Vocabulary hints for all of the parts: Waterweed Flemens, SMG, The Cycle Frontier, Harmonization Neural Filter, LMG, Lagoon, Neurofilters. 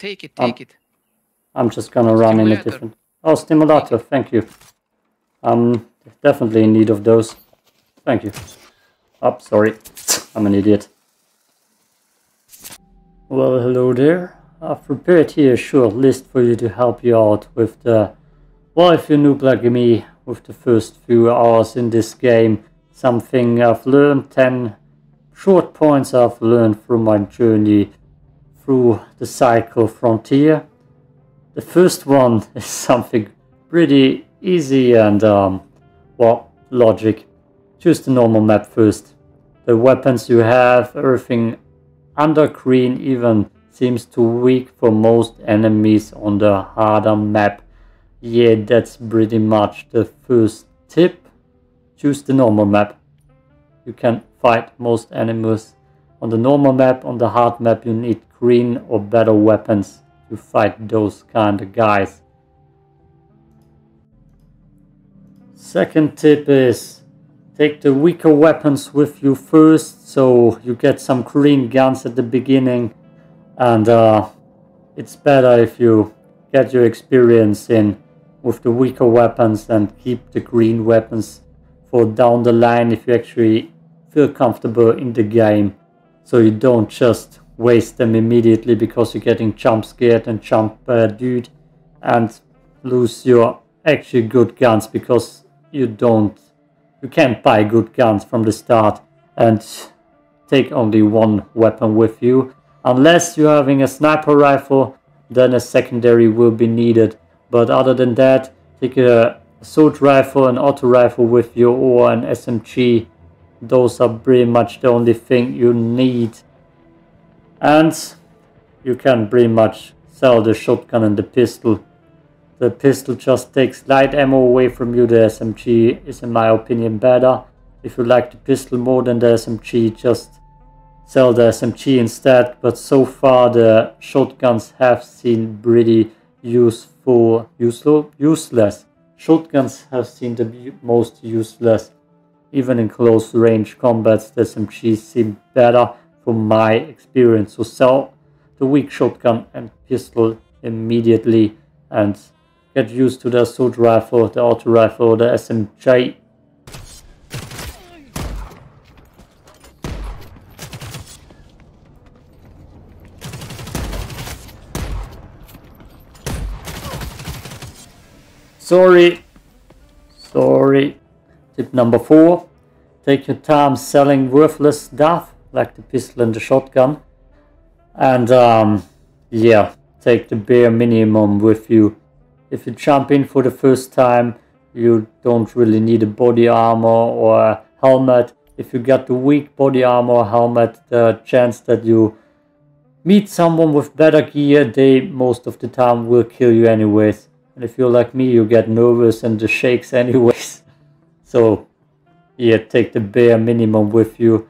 Take it. I'm just gonna run in a different... Oh, stimulator, thank you. I'm definitely in need of those. Thank you. Oh, sorry. I'm an idiot. Well, hello there. I've prepared here a short list for you to help you out with the... Well, if you're noob like me, with the first few hours in this game, something I've learned, 10 short points I've learned from my journey through the Cycle Frontier. The first one is something pretty easy and, well, logic. Choose the normal map first. The weapons you have, everything under green even seems too weak for most enemies on the harder map. Yeah, that's pretty much the first tip. Choose the normal map. You can fight most enemies on the normal map. On the hard map you need green or better weapons to fight those kind of guys. Second tip is take the weaker weapons with you first, so you get some green guns at the beginning, and it's better if you get your experience in with the weaker weapons and keep the green weapons for down the line if you actually feel comfortable in the game, so you don't just waste them immediately because you're getting jump scared and jump dude and lose your actually good guns, because you can't buy good guns from the start and take only one weapon with you unless you're having a sniper rifle, then a secondary will be needed. But other than that, take a assault rifle, an auto rifle with you, or an SMG. Those are pretty much the only thing you need. And you can pretty much sell the shotgun and the pistol. The pistol just takes light ammo away from you. The SMG is, in my opinion, better. If you like the pistol more than the SMG, just sell the SMG instead. But so far the shotguns have seen pretty useless. Shotguns have seen the most useless. Even in close range combats the SMGs seem better from my experience. So sell the weak shotgun and pistol immediately and get used to the assault rifle, the auto rifle, or the SMG. Sorry. Tip number 4. Take your time selling worthless stuff like the pistol and the shotgun. And yeah, take the bare minimum with you. If you jump in for the first time, you don't really need a body armor or a helmet. If you got the weak body armor or helmet, the chance that you meet someone with better gear, they most of the time will kill you anyways. And if you're like me, you get nervous and the shakes anyways. So yeah, take the bare minimum with you.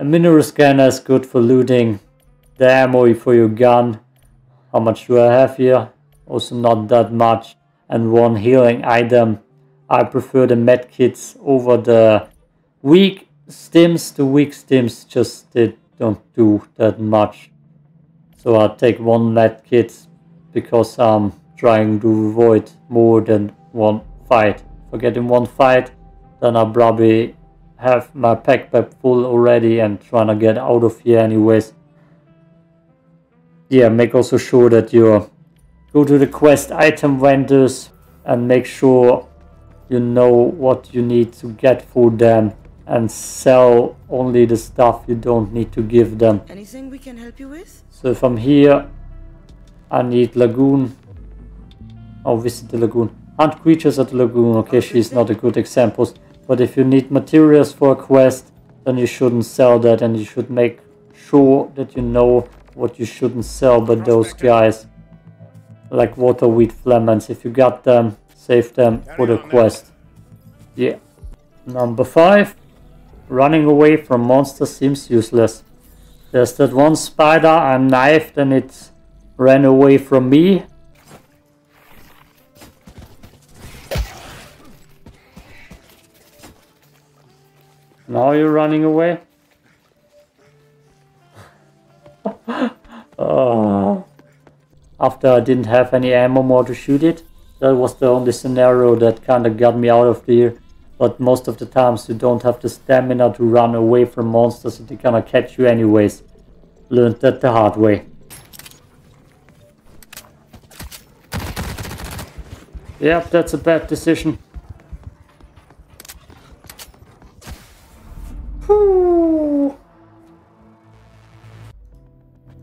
A mineral scanner is good for looting. The ammo for your gun. How much do I have here? Also not that much. And one healing item. I prefer the med kits over the weak stims. The weak stims just don't do that much. So I'll take one med kit because trying to avoid more than one fight. If I get in one fight, then I'll probably have my backpack full already and trying to get out of here anyways. Yeah, make also sure that you go to the quest item vendors and make sure you know what you need to get for them and sell only the stuff you don't need to give them. Anything we can help you with? So if I'm here, I need Lagoon. Oh, visit the Lagoon. Hunt creatures at the Lagoon. Okay, she's not a good example. But if you need materials for a quest, then you shouldn't sell that. And you should make sure that you know what you shouldn't sell by those guys. Like Waterweed Flemens. If you got them, save them for the quest. Yeah. Number 5. Running away from monsters seems useless. There's that one spider I knifed and it ran away from me. Now you're running away? Oh, after I didn't have any ammo more to shoot it. That was the only scenario that kind of got me out of there. But most of the times you don't have the stamina to run away from monsters and they kind of catch you anyways. Learned that the hard way. Yep, that's a bad decision. Whew.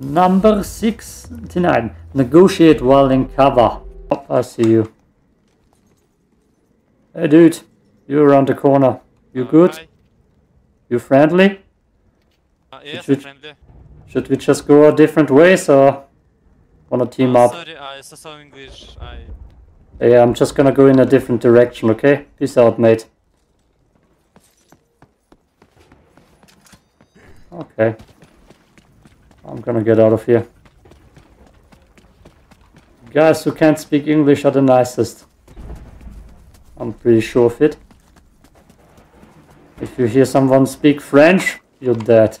Number 69. Negotiate while in cover. Oh, I see you. Hey dude, you're around the corner. You good? Hi. You friendly? Yes, friendly. Should we just go our different ways or wanna team up? Sorry, I saw English. Yeah, I'm just gonna go in a different direction, okay? Peace out, mate. Okay. I'm gonna get out of here. Guys who can't speak English are the nicest. I'm pretty sure of it. If you hear someone speak French, you're dead.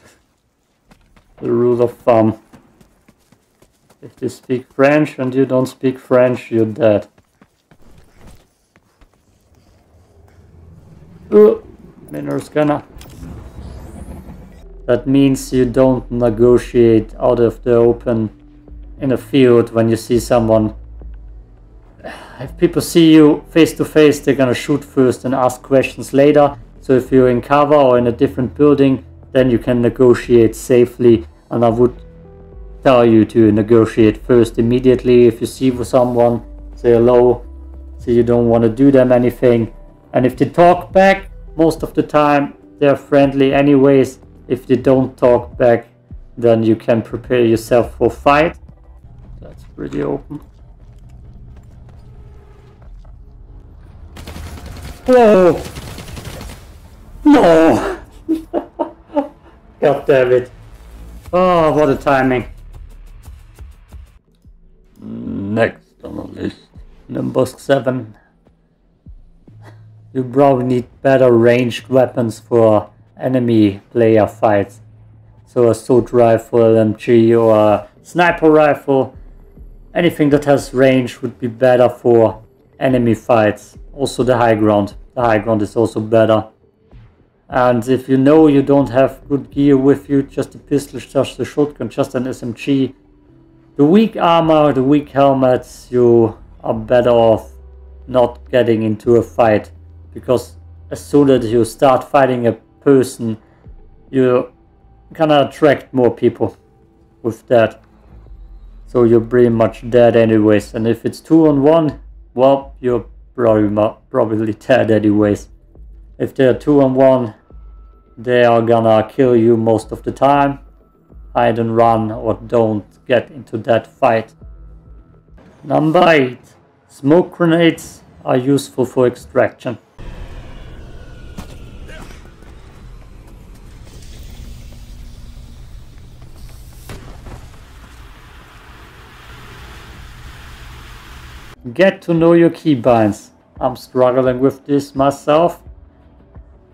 The rule of thumb. If they speak French and you don't speak French, you're dead. Mineral's gonna. That means you don't negotiate out of the open in a field when you see someone. If people see you face to face, they're gonna shoot first and ask questions later. So if you're in cover or in a different building, then you can negotiate safely. And I would tell you to negotiate first immediately. If you see someone, say hello, say you don't want to do them anything. And if they talk back, most of the time they're friendly anyways. If they don't talk back, then you can prepare yourself for fight. That's pretty open. Whoa! No! God damn it. Oh, what a timing. Next on the list. Number 7. You probably need better ranged weapons for enemy player fights. So a sword rifle, LMG or a sniper rifle. Anything that has range would be better for enemy fights. Also the high ground. The high ground is also better. And if you know you don't have good gear with you, just a pistol, just a shotgun, just an SMG. The weak armor, the weak helmets, you are better off not getting into a fight. Because as soon as you start fighting a person, you're gonna attract more people with that. So you're pretty much dead anyways. And if it's 2-on-1, well, you're probably dead anyways. If they're 2-on-1, they are gonna kill you most of the time. Hide and run or don't get into that fight. Number 8. Smoke grenades are useful for extraction. Get to know your keybinds. I'm struggling with this myself.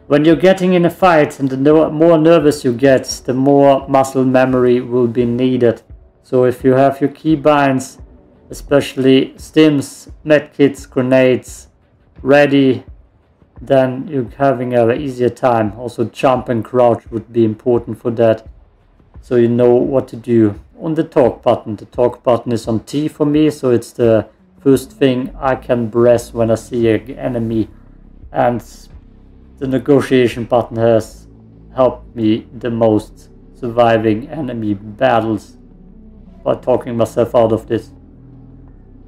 When you're getting in a fight and the more nervous you get, the more muscle memory will be needed. So if you have your keybinds, especially stims, medkits, grenades ready, then you're having an easier time. Also jump and crouch would be important for that. So you know what to do. On the talk button. The talk button is on T for me, so it's the first thing I can press when I see an enemy, and the negotiation button has helped me the most surviving enemy battles by talking myself out of this.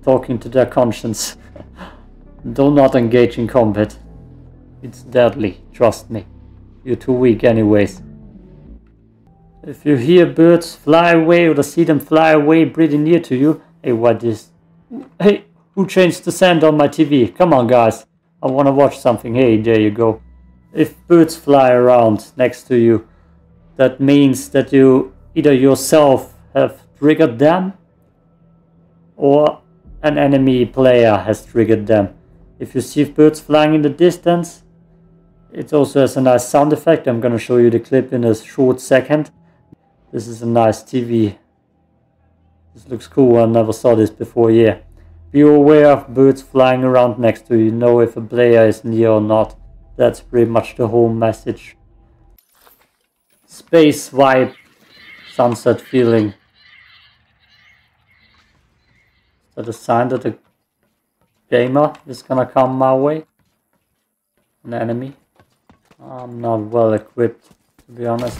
Talking to their conscience. Do not engage in combat. It's deadly, trust me. You're too weak anyways. If you hear birds fly away or see them fly away pretty near to you, hey, what is... Hey, who changed the sand on my TV? Come on, guys. I want to watch something. Hey, there you go. If birds fly around next to you, that means that you either yourself have triggered them or an enemy player has triggered them. If you see birds flying in the distance, it also has a nice sound effect. I'm going to show you the clip in a short second. This is a nice TV This looks cool, I never saw this before, yeah. Be aware of birds flying around next to you, know if a player is near or not. That's pretty much the whole message. Space vibe, sunset feeling. Is that a sign that a gamer is gonna come my way? An enemy? I'm not well equipped, to be honest.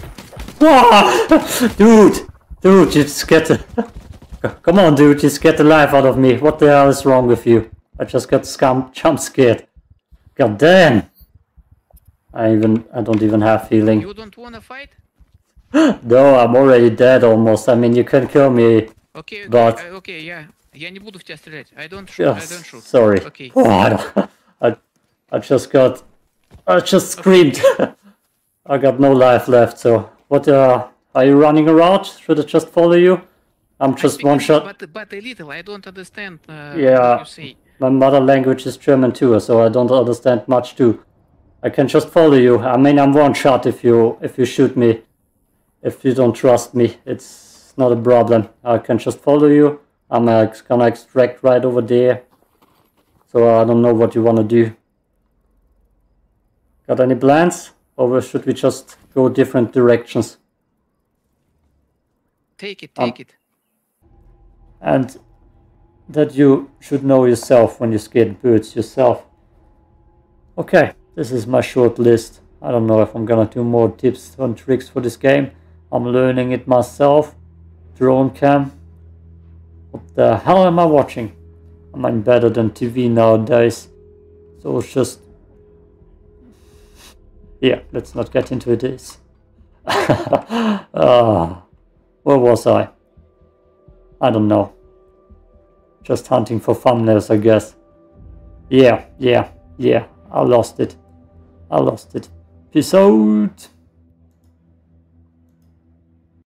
Dude, you just get the... Come on, dude, just get the life out of me. What the hell is wrong with you? I just got jump scared. God damn! I don't even have healing. You don't wanna fight? No, I'm already dead almost. I mean, you can kill me. Okay, but... okay, yeah. Я не буду в тебя стрелять. I don't shoot. I don't shoot. Sorry. Okay. Oh, I just got... I just screamed. Okay. I got no life left, so... What are you running around? Should I just follow you? I'm just one shot. But a little, I don't understand what you say. My mother language is German too, so I don't understand much too. I can just follow you. I mean, I'm one shot if you shoot me. If you don't trust me, it's not a problem. I can just follow you. I'm gonna extract right over there. So I don't know what you wanna do. Got any plans? Or should we just go different directions? Take it. And that you should know yourself when you scared birds yourself. Okay, this is my short list. I don't know if I'm gonna do more tips and tricks for this game. I'm learning it myself. Drone cam. What the hell am I watching? I'm in better than TV nowadays. So it's just... Yeah, let's not get into this. Where was I? I don't know. Just hunting for thumbnails, I guess. Yeah. I lost it. Peace out.